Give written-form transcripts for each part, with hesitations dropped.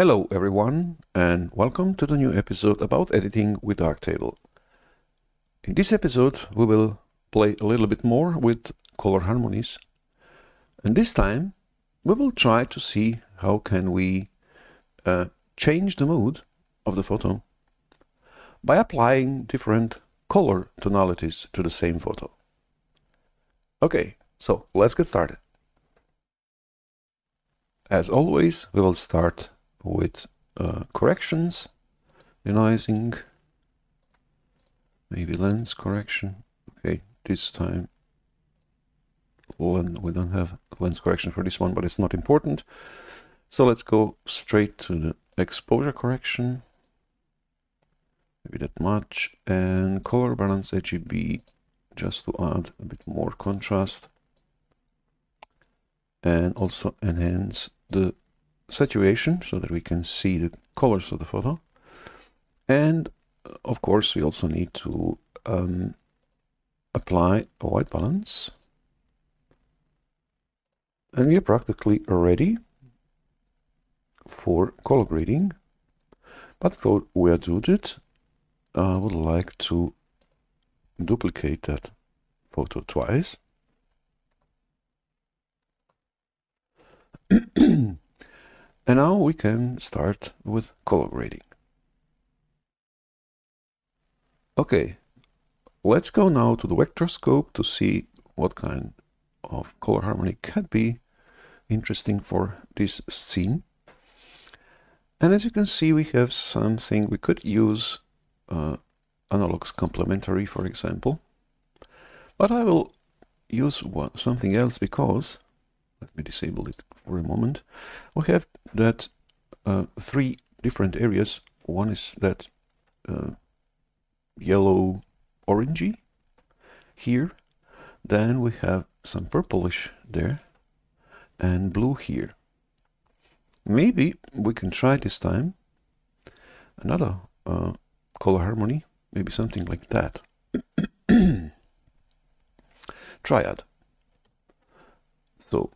Hello everyone, and welcome to the new episode about editing with Darktable. In this episode we will play a little bit more with color harmonies, and this time we will try to see how can we change the mood of the photo by applying different color tonalities to the same photo. Okay, so let's get started. As always, we will start with corrections, analyzing, maybe lens correction. Okay, this time we don't have lens correction for this one, but it's not important. So let's go straight to the exposure correction, maybe that much, and color balance RGB, just to add a bit more contrast, and also enhance the saturation so that we can see the colors of the photo. And of course we also need to apply a white balance, and we are practically ready for color grading. But before we do that, I would like to duplicate that photo twice. And now we can start with color grading. Okay, let's go now to the vectorscope to see what kind of color harmony could be interesting for this scene. And as you can see, we have something we could use, analog's complementary, for example. But I will use something else because, let me disable it for a moment. We have that three different areas. One is that yellow orangey here, then we have some purplish there, and blue here. Maybe we can try this time another color harmony, maybe something like that. Triad. So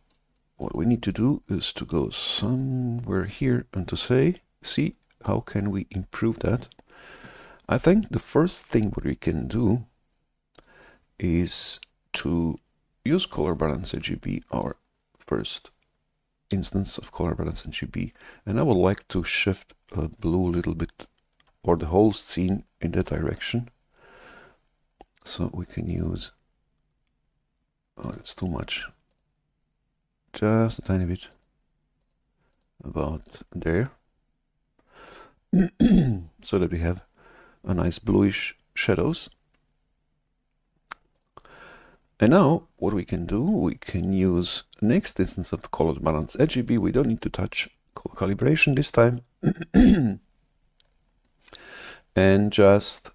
what we need to do is to go somewhere here and to say, see, how can we improve that? I think the first thing what we can do is to use color balance RGB, our first instance of color balance RGB, and I would like to shift blue a little bit, or the whole scene, in that direction. So we can use, oh, it's too much, just a tiny bit, about there, so that we have a nice bluish shadows. And now what we can do, we can use next instance of the color balance RGB. We don't need to touch calibration this time, and just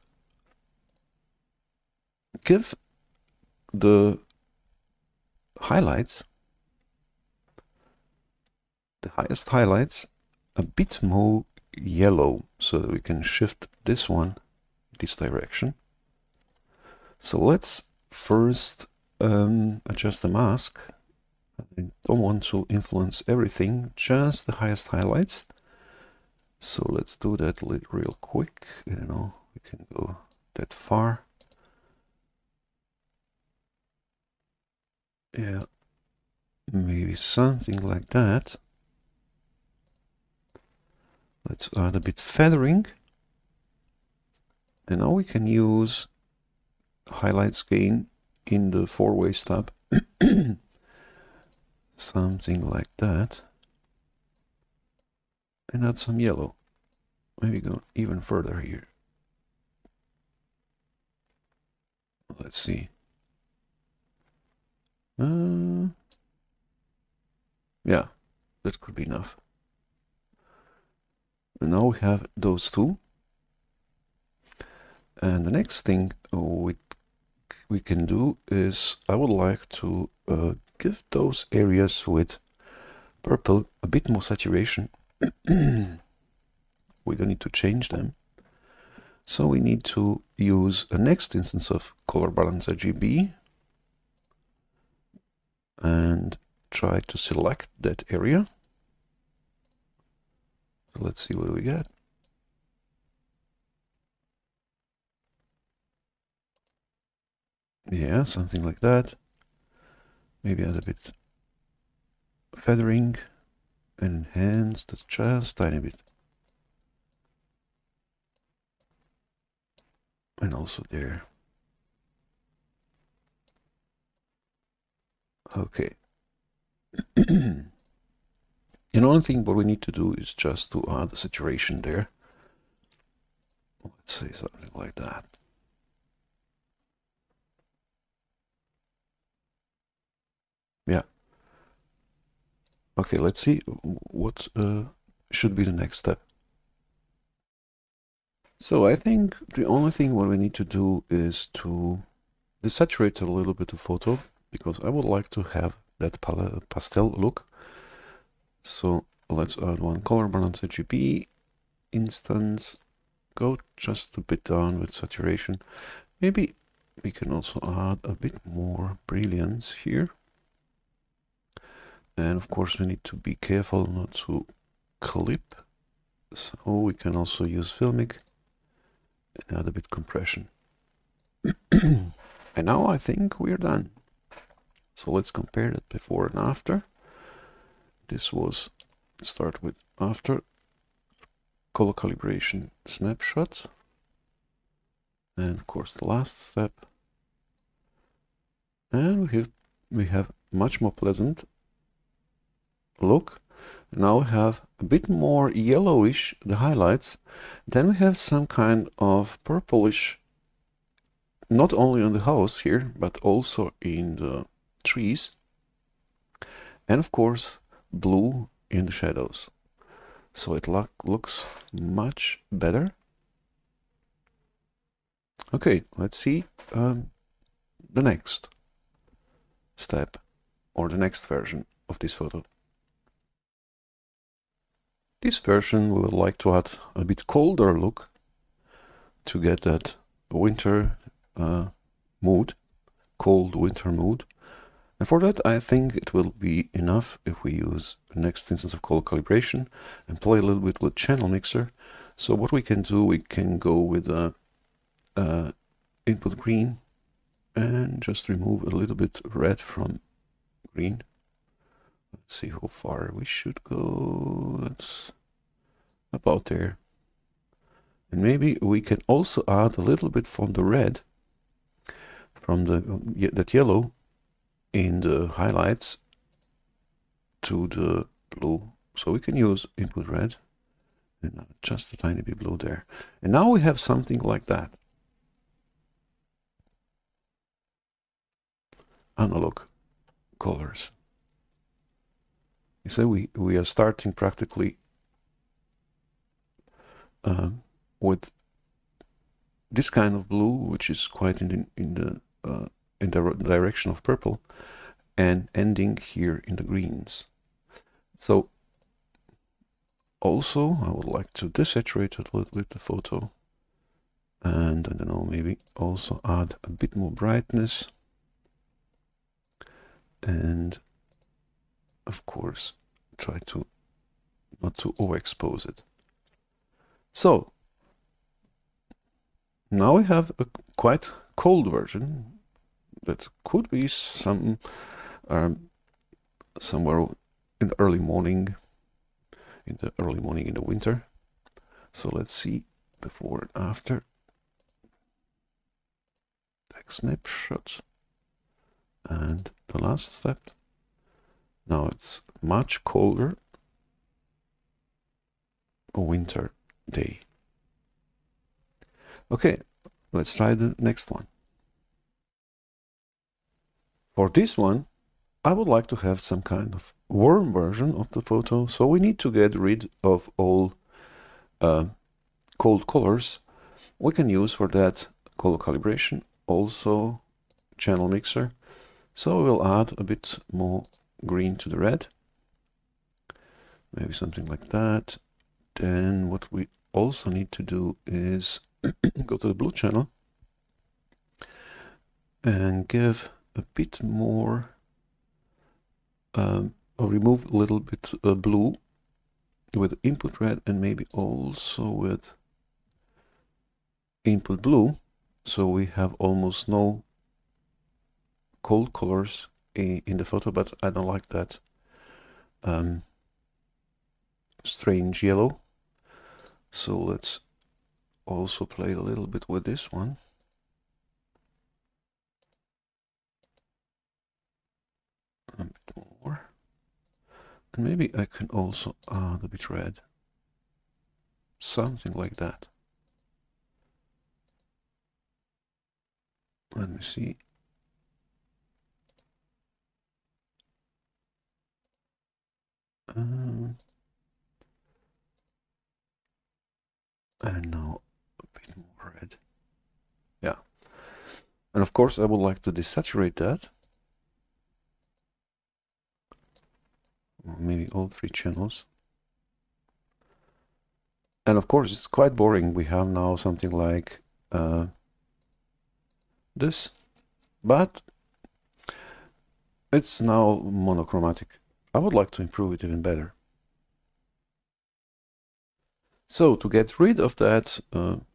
give the highlights, the highest highlights, a bit more yellow, so that we can shift this one this direction. So let's first adjust the mask. I don't want to influence everything, just the highest highlights. So let's do that real quick. I don't know, we can go that far. Yeah, maybe something like that. Let's add a bit feathering, and now we can use highlights gain in the four-ways tab, something like that, and add some yellow. Maybe go even further here. Let's see. Yeah, that could be enough. Now we have those two, and the next thing we can do is, I would like to give those areas with purple a bit more saturation. We don't need to change them, so we need to use a next instance of color balance RGB and try to select that area. So let's see what we got. Yeah, something like that. Maybe add a bit feathering, enhance the chest, tiny bit. And also there. Okay. And one thing what we need to do is just to add the saturation there. Let's say something like that. Yeah. Okay, let's see what should be the next step. So I think the only thing what we need to do is to desaturate a little bit the photo, because I would like to have that pastel look. So let's add one color balance RGB instance, go just a bit down with saturation. Maybe we can also add a bit more brilliance here. And of course we need to be careful not to clip. So we can also use Filmic and add a bit compression. And now I think we're done. So let's compare that before and after. This was, start with after, color calibration snapshot. And of course the last step. And we have much more pleasant look. Now we have a bit more yellowish, the highlights. Then we have some kind of purplish, not only on the house here, but also in the trees. And of course, blue in the shadows. So it looks much better. Okay, let's see the next step or the next version of this photo. This version we would like to add a bit colder look to get that winter mood, cold winter mood. And for that I think it will be enough if we use the next instance of color calibration and play a little bit with channel mixer. So what we can do, we can go with input green and just remove a little bit red from green. Let's see how far we should go. That's about there. And maybe we can also add a little bit from the red, from the that yellow in the highlights to the blue. So we can use input red and just a tiny bit blue there. And now we have something like that. Analog colors. So we are starting practically with this kind of blue, which is quite in the direction of purple, and ending here in the greens. So also I would like to desaturate a little bit the photo, and I don't know, maybe also add a bit more brightness, and of course try to not to overexpose it. So now we have a quite cold version that could be somewhere in the early morning, in the winter. So let's see before and after. Take snapshot and the last step. Now it's much colder, a winter day. Okay, let's try the next one. For this one, I would like to have some kind of warm version of the photo. So we need to get rid of all cold colors. We can use for that color calibration, also channel mixer. So we'll add a bit more green to the red, maybe something like that. Then what we also need to do is go to the blue channel and give a bit more or remove a little bit blue with input red and maybe also with input blue, so we have almost no cold colors in the photo. But I don't like that strange yellow, so let's also play a little bit with this one. A bit more, and maybe I can also add a bit red, something like that. Let me see. I don't know, a bit more red. Yeah, and of course I would like to desaturate that. Maybe all three channels. And of course it's quite boring. We have now something like this, but it's now monochromatic. I would like to improve it even better. So to get rid of that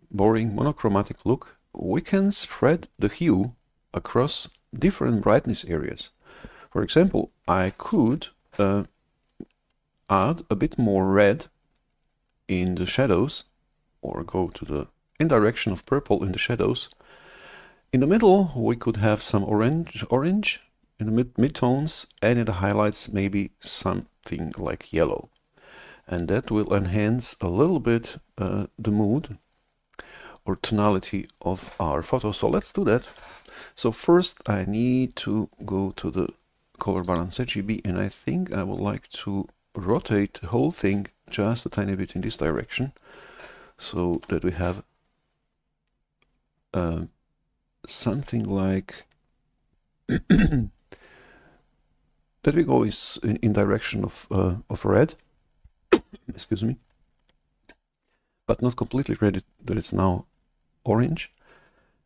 boring monochromatic look, we can spread the hue across different brightness areas. For example, I could add a bit more red in the shadows, or go to the in direction of purple in the shadows. In the middle we could have some orange in the mid-tones, and in the highlights maybe something like yellow. And that will enhance a little bit the mood or tonality of our photo. So let's do that. So first I need to go to the color balance RGB, and I think I would like to rotate the whole thing just a tiny bit in this direction, so that we have something like that we go is in direction of red. Excuse me, but not completely red, that it's now orange.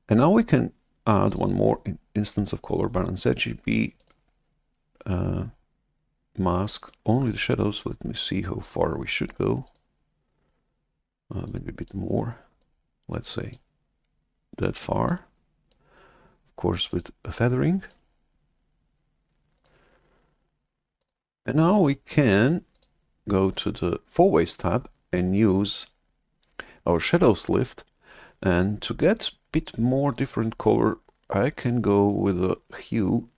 And now we can add one more instance of color balance RGB mask only the shadows. Let me see how far we should go. Maybe a bit more, let's say that far, of course with a feathering. And now we can go to the four-ways tab and use our shadows lift, and to get a bit more different color I can go with a hue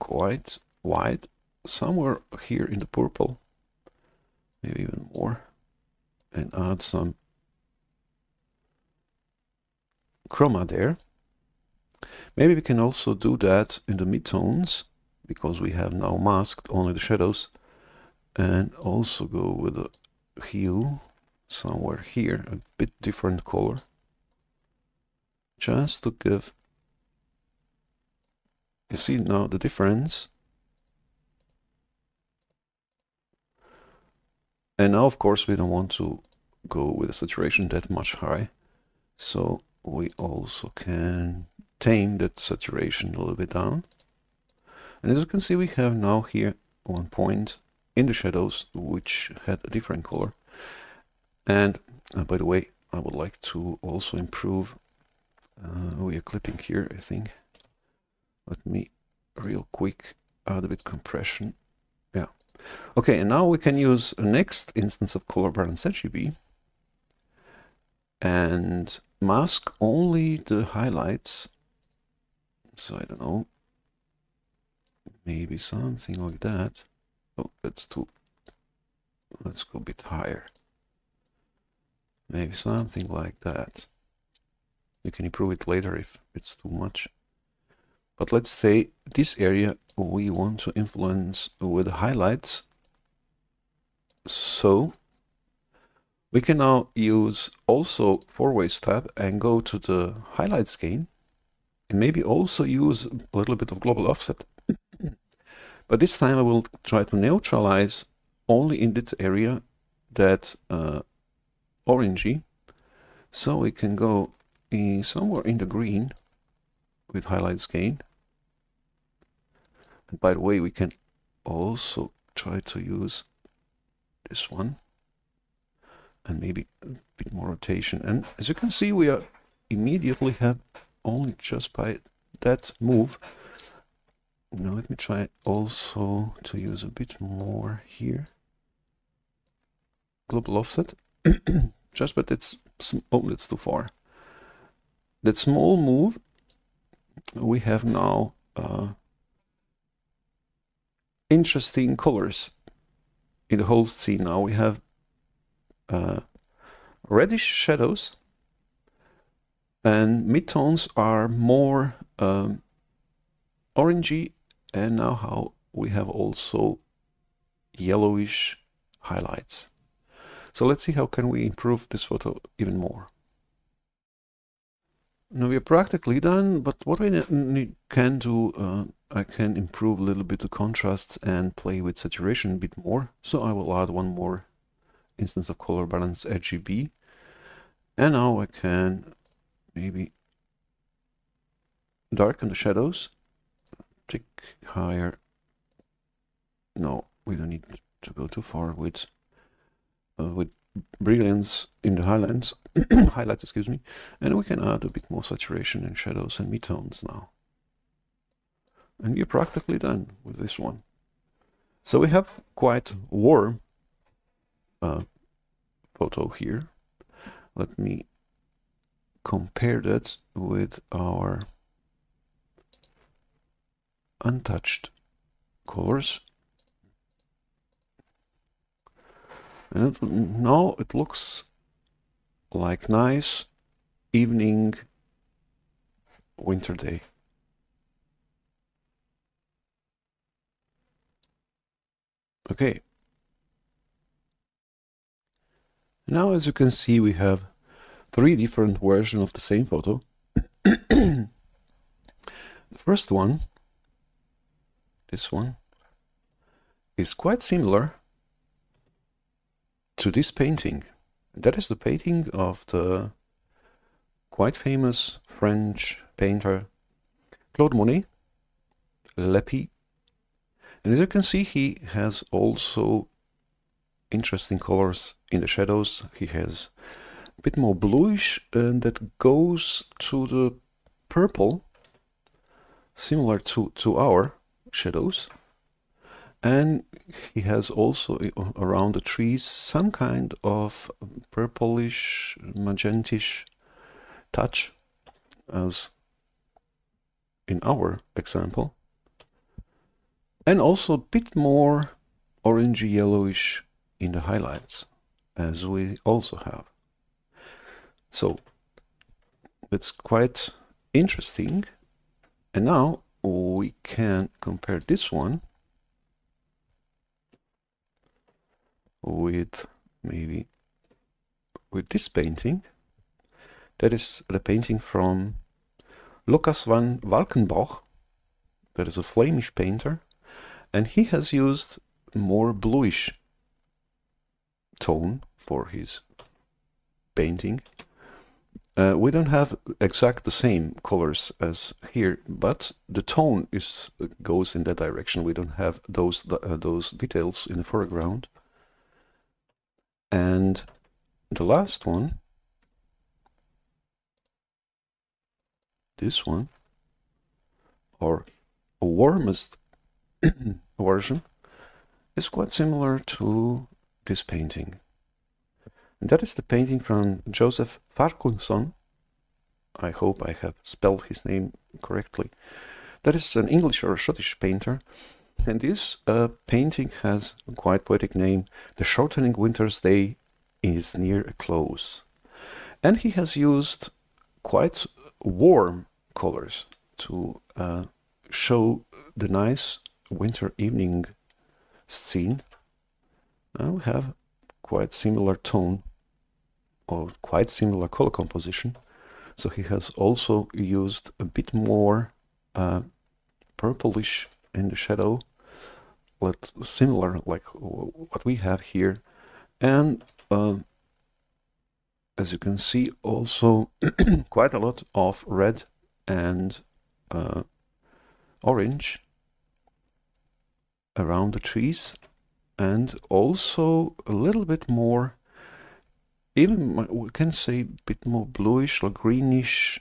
quite wide, somewhere here in the purple, maybe even more, and add some chroma there. Maybe we can also do that in the midtones, because we have now masked only the shadows, and also go with a hue somewhere here, a bit different color, just to give. You see now the difference. And now of course we don't want to go with the saturation that much high, so we also can tame that saturation a little bit down. And as you can see, we have now here one point in the shadows which had a different color. And by the way, I would like to also improve we are clipping here, I think. Let me real quick add a bit compression. Yeah, okay. And now we can use a next instance of color balance RGB and mask only the highlights. So I don't know, maybe something like that. Oh, that's too, let's go a bit higher. Maybe something like that. You can improve it later if it's too much. But let's say this area we want to influence with highlights. So we can now use also four-ways tab and go to the highlights gain, and maybe also use a little bit of global offset. But this time I will try to neutralize only in this area that orangey. So we can go in somewhere in the green with highlights gain. And by the way, we can also try to use this one, and maybe a bit more rotation. And as you can see, we are immediately have only just by that move. Now let me try also to use a bit more here. Global offset. Just but it's too far. That small move we have now interesting colors in the whole scene. Now we have reddish shadows, and midtones are more orangey, and now how we have also yellowish highlights. So let's see how can we improve this photo even more. Now we are practically done, but what we can do, I can improve a little bit the contrasts and play with saturation a bit more. So I will add one more instance of color balance RGB, and now I can maybe darken the shadows. Tick higher. No, we don't need to go too far with brilliance in the highlights, excuse me, and we can add a bit more saturation and shadows and midtones now. And we're practically done with this one. So we have quite warm photo here. Let me compare that with our untouched colors. And now it looks like nice evening, winter day. Okay. Now, as you can see, we have three different versions of the same photo. The first one, this one, is quite similar to this painting. That is the painting of the quite famous French painter Claude Monet, L'Epée. And as you can see, he has also interesting colors in the shadows. He has a bit more bluish, and that goes to the purple, similar to our shadows. And he has also around the trees some kind of purplish, magentish touch, as in our example. And also a bit more orangey yellowish in the highlights, as we also have. So it's quite interesting. And now we can compare this one with maybe with this painting. That is the painting from Lucas van Valkenburgh. That is a Flemish painter, and he has used more bluish tone for his painting. We don't have exact the same colors as here, but the tone is goes in that direction. We don't have those details in the foreground. And the last one, this one, or warmest version, is quite similar to this painting. And that is the painting from Joseph Farquharson. I hope I have spelled his name correctly. That is an English or Scottish painter. And this painting has a quite poetic name, The Shortening Winter's Day is Near a Close. And he has used quite warm colors to show the nice winter evening scene. And we have quite similar tone or quite similar color composition. So he has also used a bit more purplish in the shadow, but similar like what we have here. And as you can see, also quite a lot of red and orange around the trees, and also a little bit more, even we can say a bit more bluish or greenish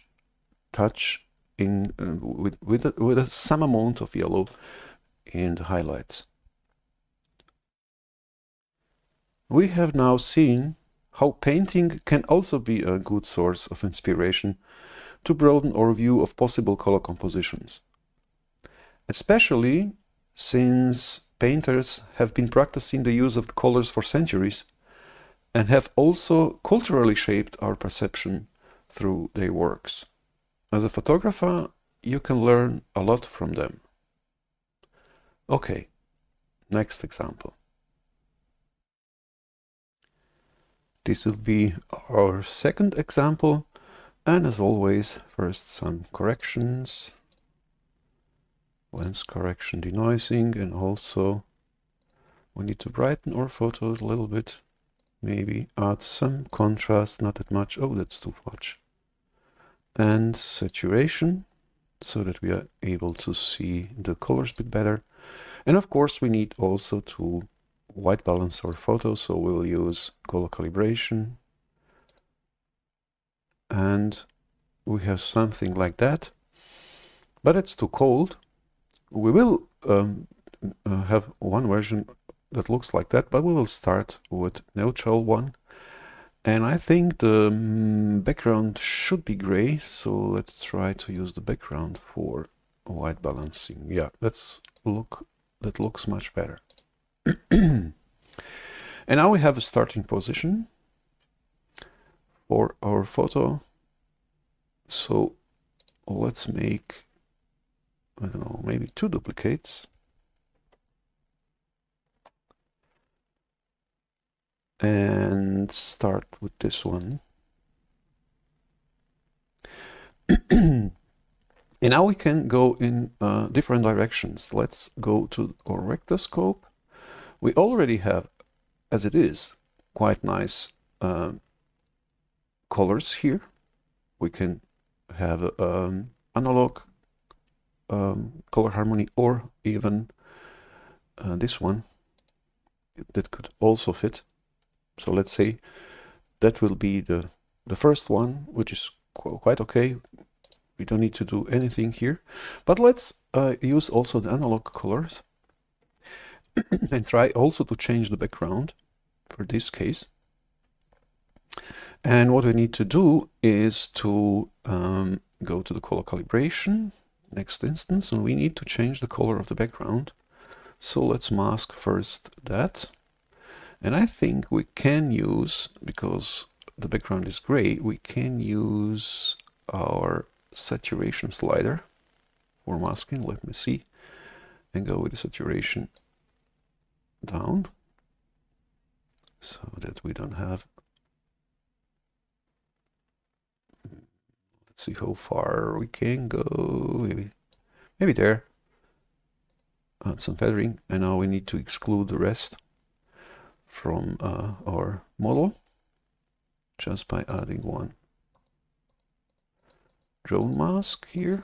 touch in with some amount of yellow in the highlights. We have now seen how painting can also be a good source of inspiration to broaden our view of possible color compositions, especially since painters have been practicing the use of colors for centuries and have also culturally shaped our perception through their works. As a photographer, you can learn a lot from them. Okay, next example. This will be our second example, and as always, first some corrections. Lens correction, denoising, and also we need to brighten our photos a little bit. Maybe add some contrast, not that much. Oh, that's too much. And saturation, so that we are able to see the colors a bit better. And of course, we need also to white balance our photos, so we will use color calibration. And we have something like that, but it's too cold. We will have one version that looks like that, but we will start with neutral one. And I think the background should be gray, so let's try to use the background for white balancing. Yeah, that looks much better. And now we have a starting position for our photo. So let's make, I don't know, maybe two duplicates. And start with this one. And now we can go in different directions. Let's go to our rectoscope. We already have, as it is, quite nice colors here. We can have analog color harmony, or even this one that could also fit. So let's say that will be the first one, which is quite okay. We don't need to do anything here, but let's use also the analog colors and try also to change the background for this case. And what we need to do is to go to the color calibration next instance, and we need to change the color of the background. So let's mask first that. And I think we can use, because the background is gray, we can use our saturation slider for masking. Let me see, and go with the saturation down so that we don't have, let's see how far we can go, maybe there, add some feathering. And now we need to exclude the rest from our model just by adding one drone mask here.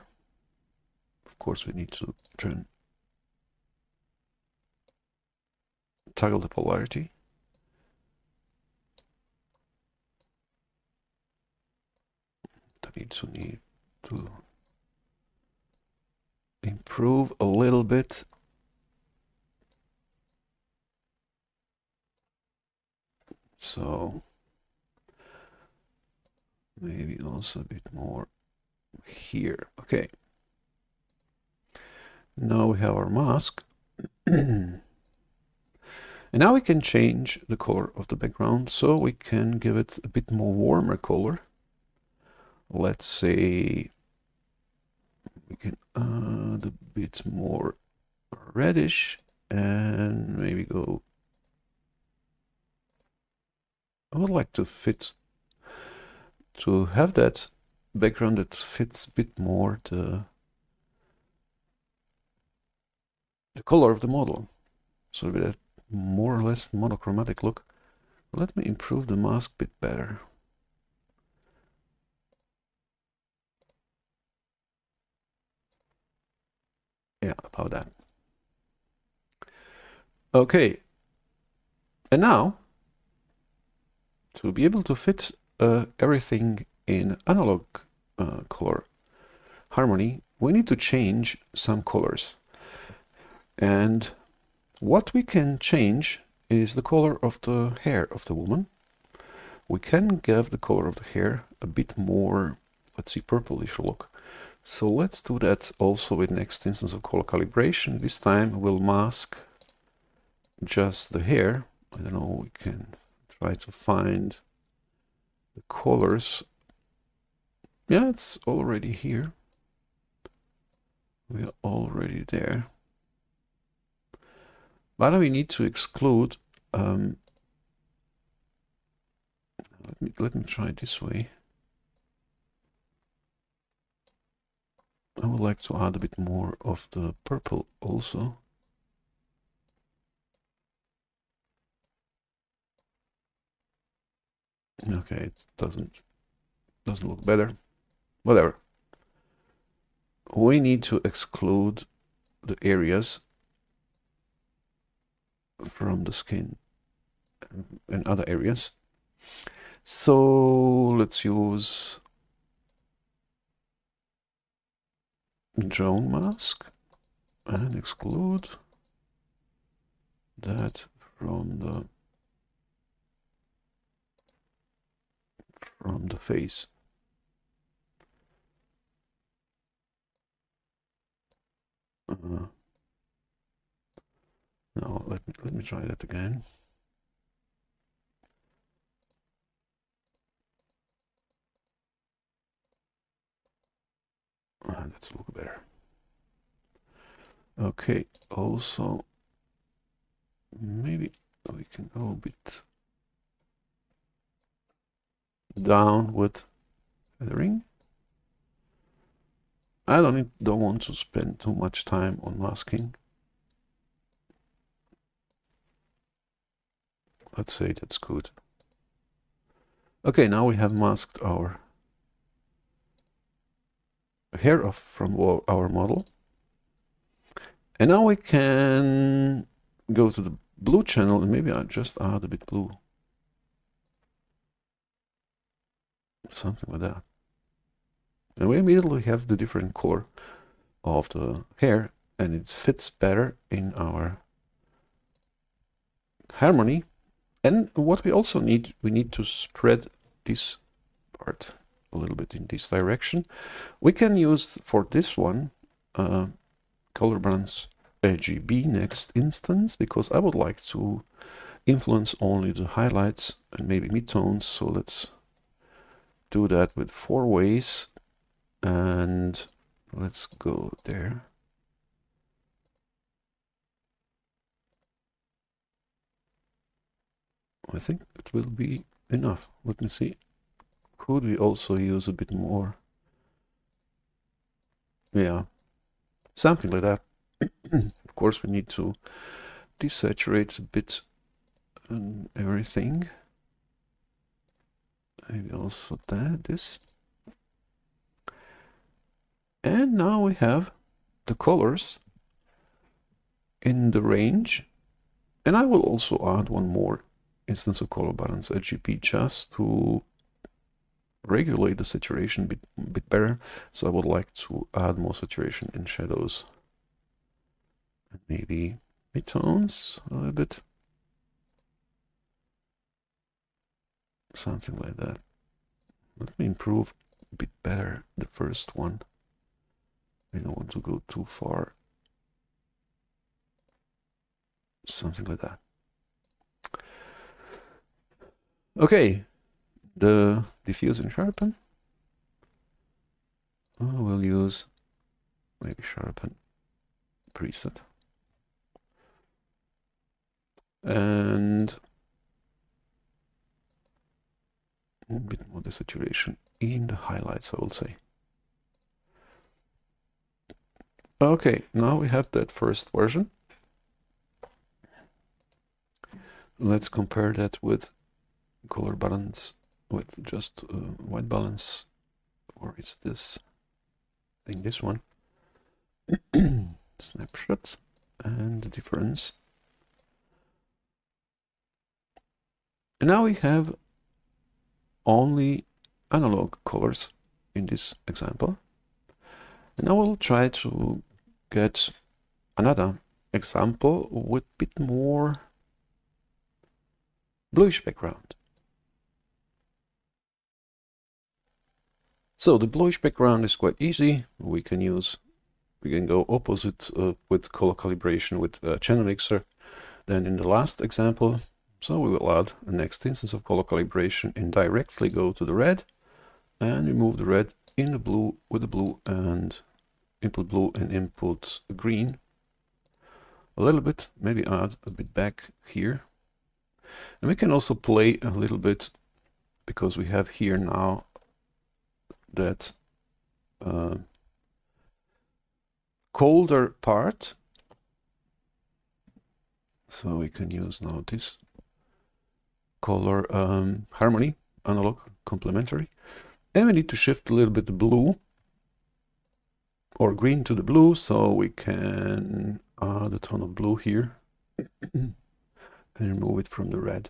Of course, we need to toggle the polarity. I need to improve a little bit. So maybe also a bit more here. Okay. Now we have our mask. And now we can change the color of the background, so we can give it a bit more warmer color. Let's say we can add a bit more reddish and maybe go, I would like to have that background that fits a bit more the color of the model, so that more or less monochromatic look. Let me improve the mask a bit better. Yeah, about that. Okay, And now, to be able to fit everything in analog color harmony, we need to change some colors. And what we can change is the color of the hair of the woman. We can give the color of the hair a bit more, let's see, purplish look. So let's do that also with next instance of color calibration. This time we'll mask just the hair. I don't know, we can try to find the colors. Yeah, it's already here. We are already there. But we need to exclude. Let me try it this way. I would like to add a bit more of the purple also. Okay, it doesn't look better. Whatever. We need to exclude the areas from the skin and other areas. So let's use drone mask and exclude that from the face. Now let me try that again. Let's look better. Okay, also maybe we can go a bit down with feathering. I don't want to spend too much time on masking. Let's say that's good. Okay, now we have masked our hair off from our model. And now we can go to the blue channel and maybe I'll just add a bit blue. Something like that. And we immediately have the different color of the hair and it fits better in our harmony. And what we also need, we need to spread this part a little bit in this direction. We can use for this one Colorblind's RGB next instance, because I would like to influence only the highlights and maybe midtones. So let's do that with four ways and let's go there. I think it will be enough. Let me see. Could we also use a bit more? Yeah, something like that. Of course, we need to desaturate a bit and everything. Maybe also that, this. And now we have the colors in the range. And I will also add one more instance of color balance RGB just to regulate the saturation a bit better. So I would like to add more saturation in shadows. And maybe midtones a little bit. Something like that. Let me improve a bit better the first one. I don't want to go too far. Something like that. Okay. The diffuse and sharpen. Oh, we'll use maybe sharpen preset. And a bit more desaturation in the highlights, I will say. Okay, now we have that first version. Let's compare that with color balance. With just white balance, or is this thing, this one snapshot and the difference. And now we have only analog colors in this example. And I will try to get another example with a bit more bluish background. So the bluish background is quite easy. We can go opposite with color calibration with channel mixer than in the last example. So we will add the next instance of color calibration and directly go to the red and remove the red in the blue with the blue and input green. A little bit, maybe add a bit back here. And we can also play a little bit because we have here now that colder part. So we can use now this color harmony, analog, complementary. And we need to shift a little bit the blue or green to the blue, so we can add a ton of blue here and remove it from the red.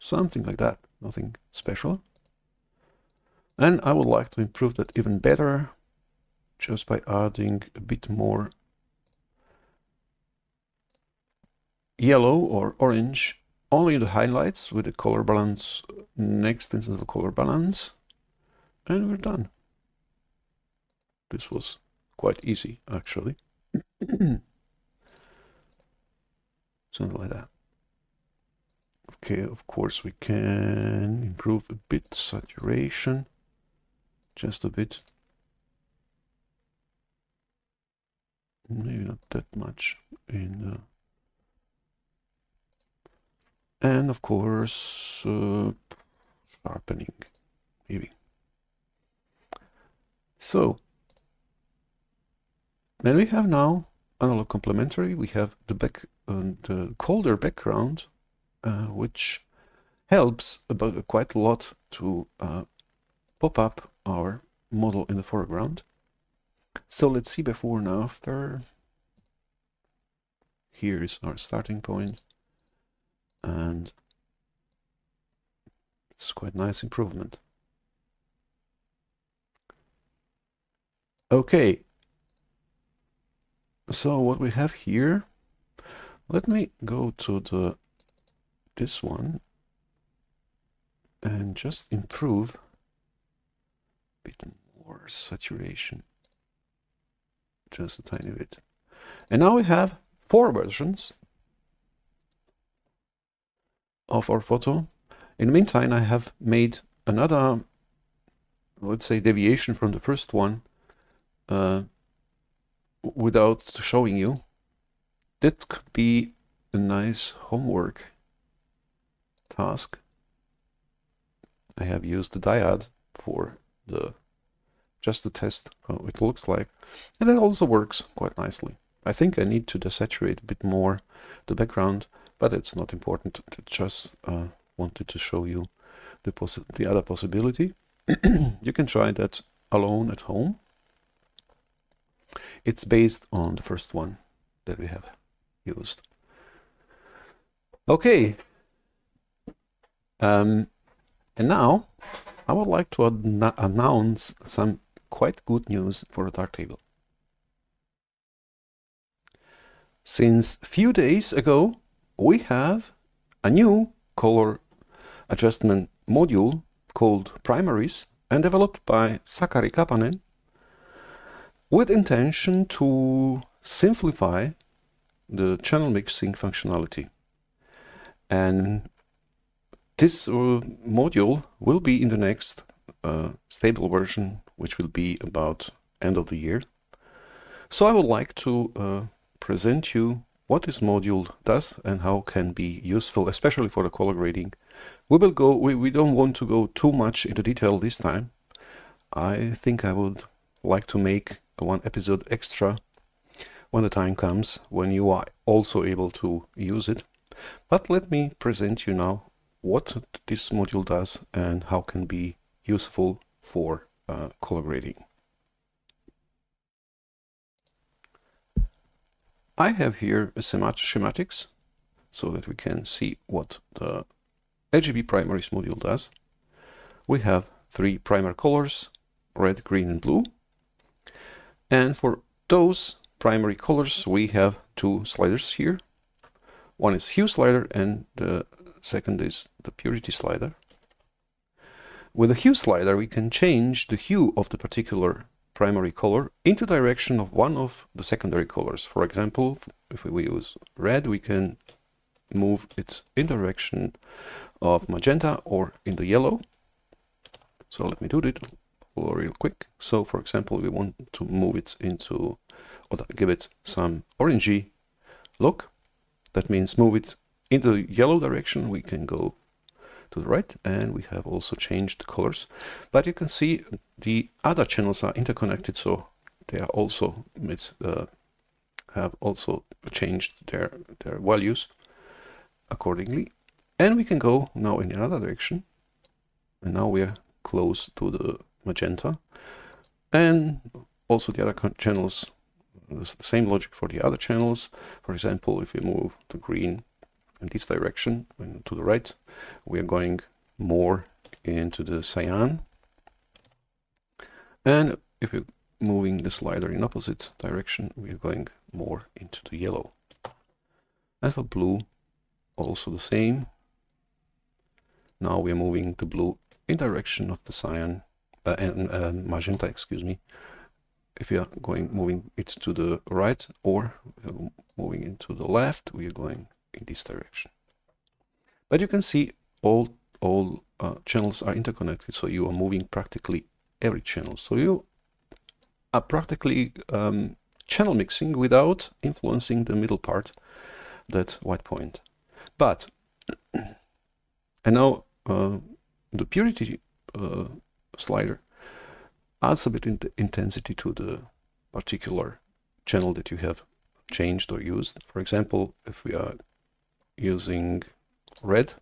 Something like that, nothing special. And I would like to improve that even better just by adding a bit more yellow or orange only in the highlights with the color balance, next instance of color balance, and we're done. This was quite easy actually. Something like that. Okay, of course we can improve a bit saturation, just a bit. Maybe not that much in the... And of course, sharpening, maybe. So, then we have now analog complementary. We have the back, the colder background, which helps quite a lot to pop up our model in the foreground. So let's see before and after. Here is our starting point. And it's quite a nice improvement. Okay, so what we have here, let me go to this one and just improve a bit more saturation, just a tiny bit. And now we have four versions of our photo. In the meantime, I have made another, let's say, deviation from the first one without showing you. That could be a nice homework task. I have used the dyad for the just to test how it looks like, and it also works quite nicely. I think I need to desaturate a bit more the background, but it's not important. I just wanted to show you the other possibility. You can try that alone at home. It's based on the first one that we have used. Okay. And now I would like to announce some quite good news for Darktable. Since a few days ago, we have a new color adjustment module called Primaries and developed by Sakari Kapanen with intention to simplify the channel mixing functionality. And this module will be in the next stable version, which will be about end of the year. So I would like to present you what this module does and how can be useful, especially for the color grading. We don't want to go too much into detail this time. I think I would like to make one episode extra when the time comes, when you are also able to use it. But let me present you now what this module does and how can be useful for color grading. I have here a schematics so that we can see what the RGB Primaries module does. We have three primer colors, red, green, and blue. And for those primary colors, we have two sliders here. One is hue slider and the second is the purity slider. With the hue slider, we can change the hue of the particular primary color into direction of one of the secondary colors. For example, if we use red, we can move it in direction of magenta or in the yellow. So let me do it real quick. So for example, we want to move it into, or give it some orangey look. That means move it in the yellow direction. We can go to the right, and we have also changed the colors. But you can see the other channels are interconnected, so they are also have also changed their values accordingly. And we can go now in another direction, and now we are close to the magenta, and also the other channels. There's the same logic for the other channels. For example, if we move to green in this direction and to the right, we are going more into the cyan. And if we're moving the slider in opposite direction, we are going more into the yellow. And for blue, also the same. Now we are moving the blue in direction of the cyan and magenta, excuse me. If you are moving it to the right or moving it to the left, we are going in this direction. But you can see all channels are interconnected, so you are moving practically every channel. So you are practically channel mixing without influencing the middle part, that white point. But and now the purity slider adds a bit in the intensity to the particular channel that you have changed or used. For example, if we are using red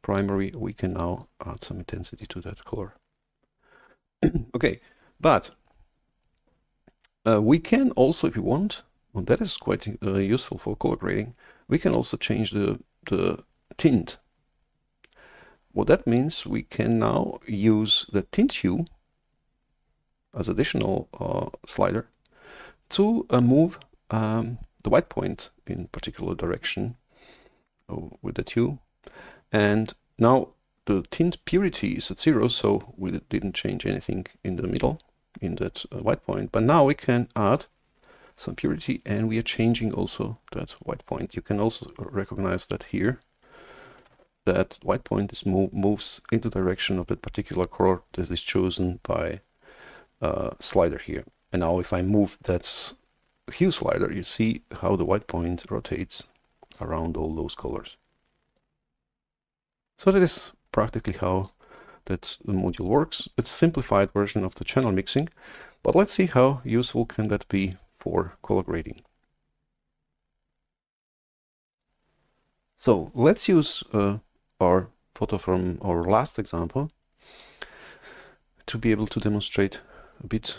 primary, we can now add some intensity to that color. Okay, but we can also, if you want, and that is quite useful for color grading, we can also change the tint. Well, that means we can now use the tint hue as additional slider to move the white point in particular direction with the hue. And now the tint purity is at 0, so we didn't change anything in the middle in that white point. But now we can add some purity, and we are changing also that white point. You can also recognize that here that white point is moves in the direction of that particular color that is chosen by slider here. And now if I move that hue slider, you see how the white point rotates around all those colors. So that is practically how that module works. It's a simplified version of the channel mixing, but let's see how useful can that be for color grading. So let's use our photo from our last example to be able to demonstrate a bit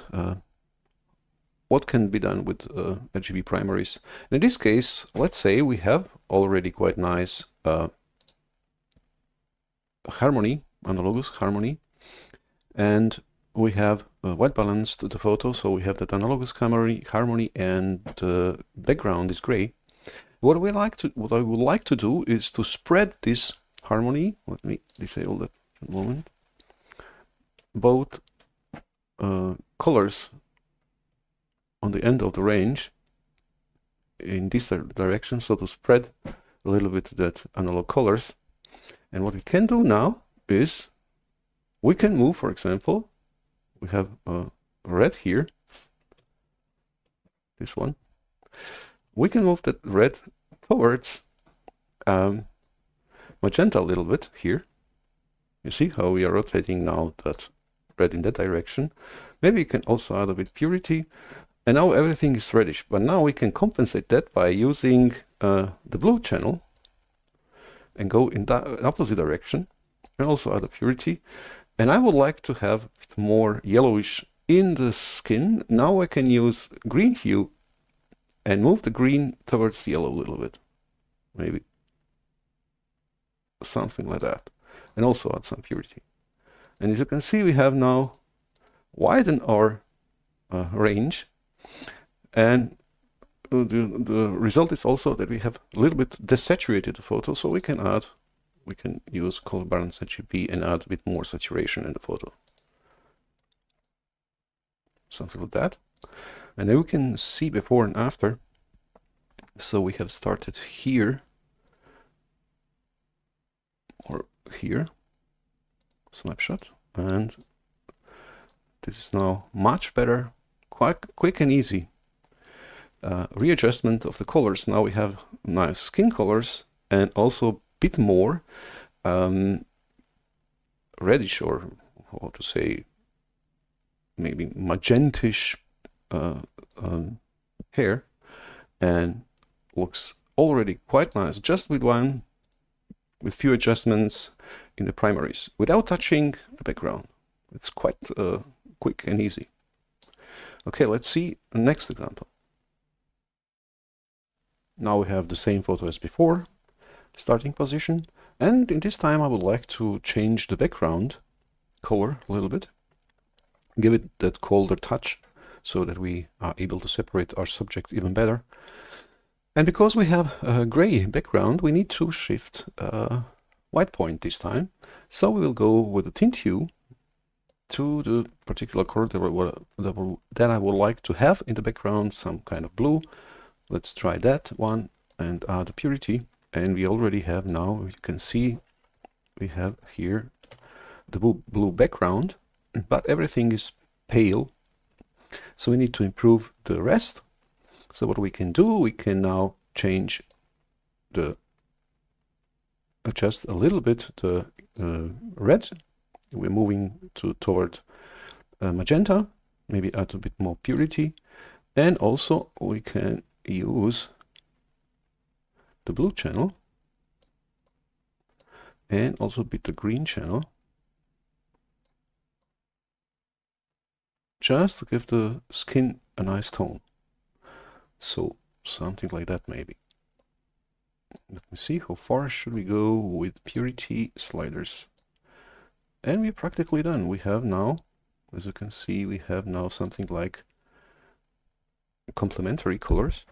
what can be done with RGB primaries. And in this case, let's say we have already quite nice harmony, analogous harmony, and we have white balance to the photo, so we have that analogous harmony, and the background is gray. What I would like to do is to spread this harmony. Let me disable that for a moment. Both colors on the end of the range in this direction, so to spread a little bit that analog colors. And what we can do now is we can move, for example, we have red here, this one. We can move that red towards magenta a little bit here. You see how we are rotating now that red in that direction. Maybe you can also add a bit purity, and now everything is reddish. But now we can compensate that by using the blue channel and go in the opposite direction, and also add a purity. And I would like to have it more yellowish in the skin. Now I can use green hue and move the green towards yellow a little bit, maybe. something like that, and also add some purity. And as you can see, we have now widened our range, and the result is also that we have a little bit desaturated the photo, so we can add, we can use color balance RGB and add a bit more saturation in the photo, something like that. And then we can see before and after. So we have started here or here, snapshot, and this is now much better, quite quick and easy readjustment of the colors. Now we have nice skin colors and also a bit more reddish, or how to say, maybe magentish hair, and looks already quite nice just with one, with few adjustments in the primaries without touching the background. It's quite quick and easy. Okay, let's see the next example. Now we have the same photo as before, starting position, and in this time I would like to change the background color a little bit, give it that colder touch so that we are able to separate our subject even better. And because we have a gray background, we need to shift white point this time. So we will go with the tint hue to the particular color that I would like to have in the background, some kind of blue. Let's try that one and add purity. And we already have now, you can see, we have here the blue background, but everything is pale. So we need to improve the rest. So what we can do, we can now change the, adjust a little bit the red. We're moving toward magenta, maybe add a bit more purity. And also we can use the blue channel and also a bit the green channel, just to give the skin a nice tone. So something like that maybe. Let me see, how far should we go with purity sliders? And we're practically done. We have now, as you can see, we have now something like complementary colors.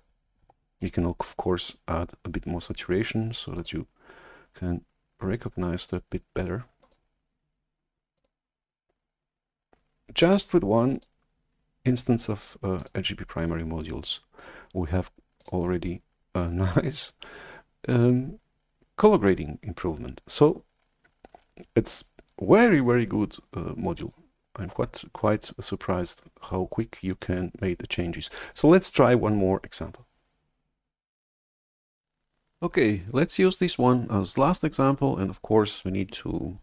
You can of course add a bit more saturation so that you can recognize that bit better. Just with one instance of RGB primary modules, we have already a nice color grading improvement. So it's very, very good module. I'm quite surprised how quick you can make the changes. So let's try one more example. Okay, let's use this one as last example, and of course we need to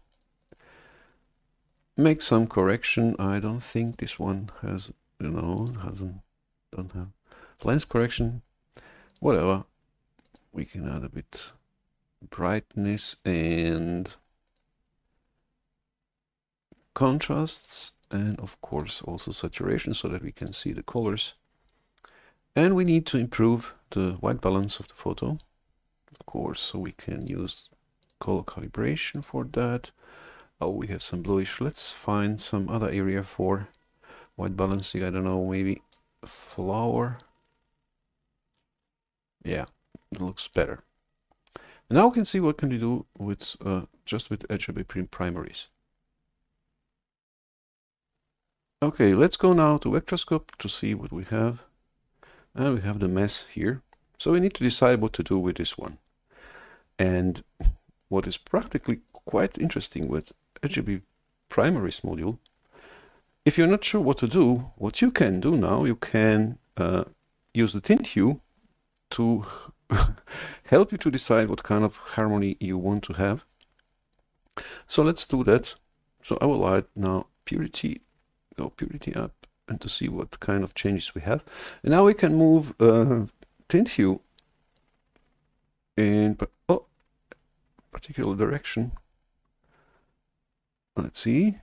make some correction. I don't think this one has, you know, don't have lens correction, whatever. We can add a bit brightness and contrasts, and of course also saturation so that we can see the colors. And we need to improve the white balance of the photo, of course, so we can use color calibration for that. Oh, we have some bluish. Let's find some other area for white balancing. I don't know, maybe a flower. Yeah, it looks better. And now we can see what can we do with just with RGB primaries. Okay, let's go now to Vectorscope to see what we have. And we have the mess here. So we need to decide what to do with this one. And what is practically quite interesting with RGB Primaries module, if you're not sure what to do, what you can do now, you can use the tint hue to help you to decide what kind of harmony you want to have. So let's do that. So I will add now purity, go purity up, and to see what kind of changes we have. And now we can move tint hue in particular direction. Let's see.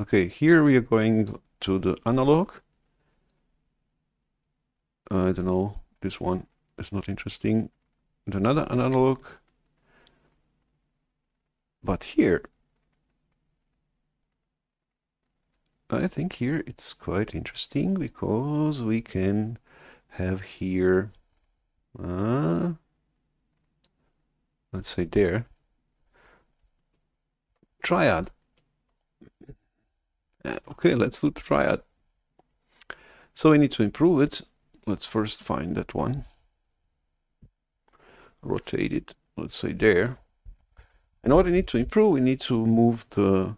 Okay, here we are going to the analog. I don't know, this one is not interesting. And another analog. But here, I think here it's quite interesting because we can have here, let's say there, triad. Okay, let's do triad. So we need to improve it. Let's first find that one. Rotate it, let's say there. And what we need to improve, we need to move the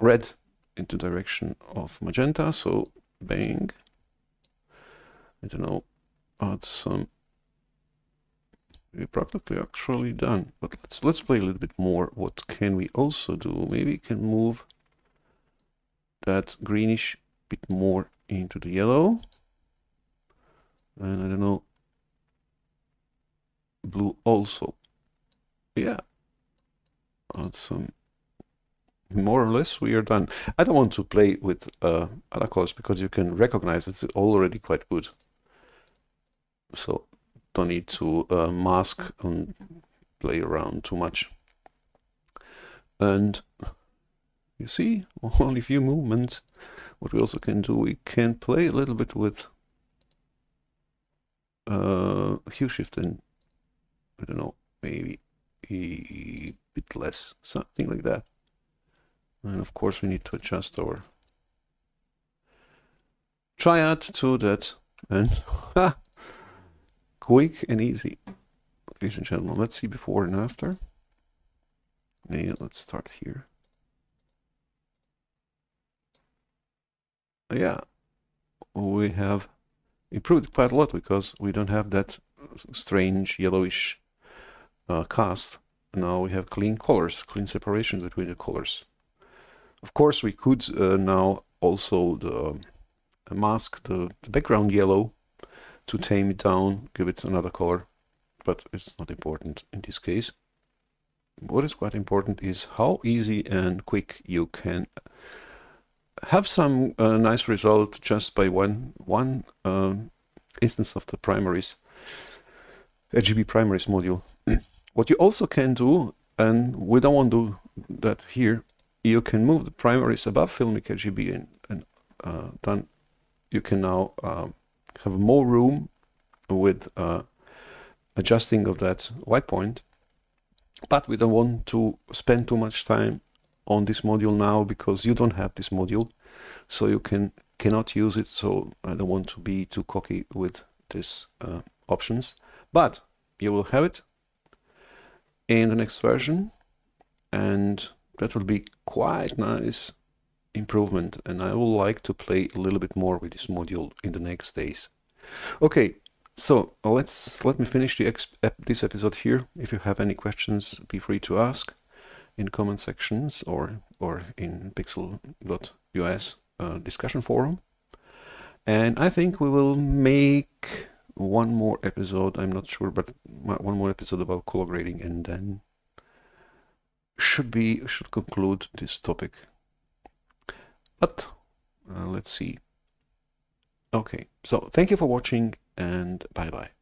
red into direction of magenta. So bang, I don't know, add some. We're practically actually done, but let's play a little bit more. What can we also do? Maybe we can move that greenish bit more into the yellow, and I don't know, blue also. Yeah, add some. More or less we are done. I don't want to play with other colors because you can recognize it's already quite good, so don't need to mask and play around too much. And you see only a few movements. What we also can do, we can play a little bit with hue shift, and I don't know, maybe a bit less, something like that. And of course we need to adjust our triad to that, and quick and easy. Ladies and gentlemen, let's see before and after. Yeah, let's start here. Yeah, we have improved quite a lot because we don't have that strange yellowish cast. Now we have clean colors, clean separation between the colors. Of course, we could now also mask the background yellow to tame it down, give it another color, but it's not important in this case. What is quite important is how easy and quick you can have some nice result just by one instance of the primaries, RGB primaries module. What you also can do, and we don't want to do that here, you can move the primaries above Filmic RGB, and then you can now have more room with adjusting of that white point. But we don't want to spend too much time on this module now because you don't have this module, so you cannot use it. So I don't want to be too cocky with these options, but you will have it in the next version, and that will be quite nice improvement, and I would like to play a little bit more with this module in the next days. Okay, so let me finish this episode here. If you have any questions, be free to ask in comment sections or in pixl.us discussion forum. And I think we will make one more episode, I'm not sure, but one more episode about color grading, and then should conclude this topic. But let's see. Okay, so thank you for watching, and bye bye.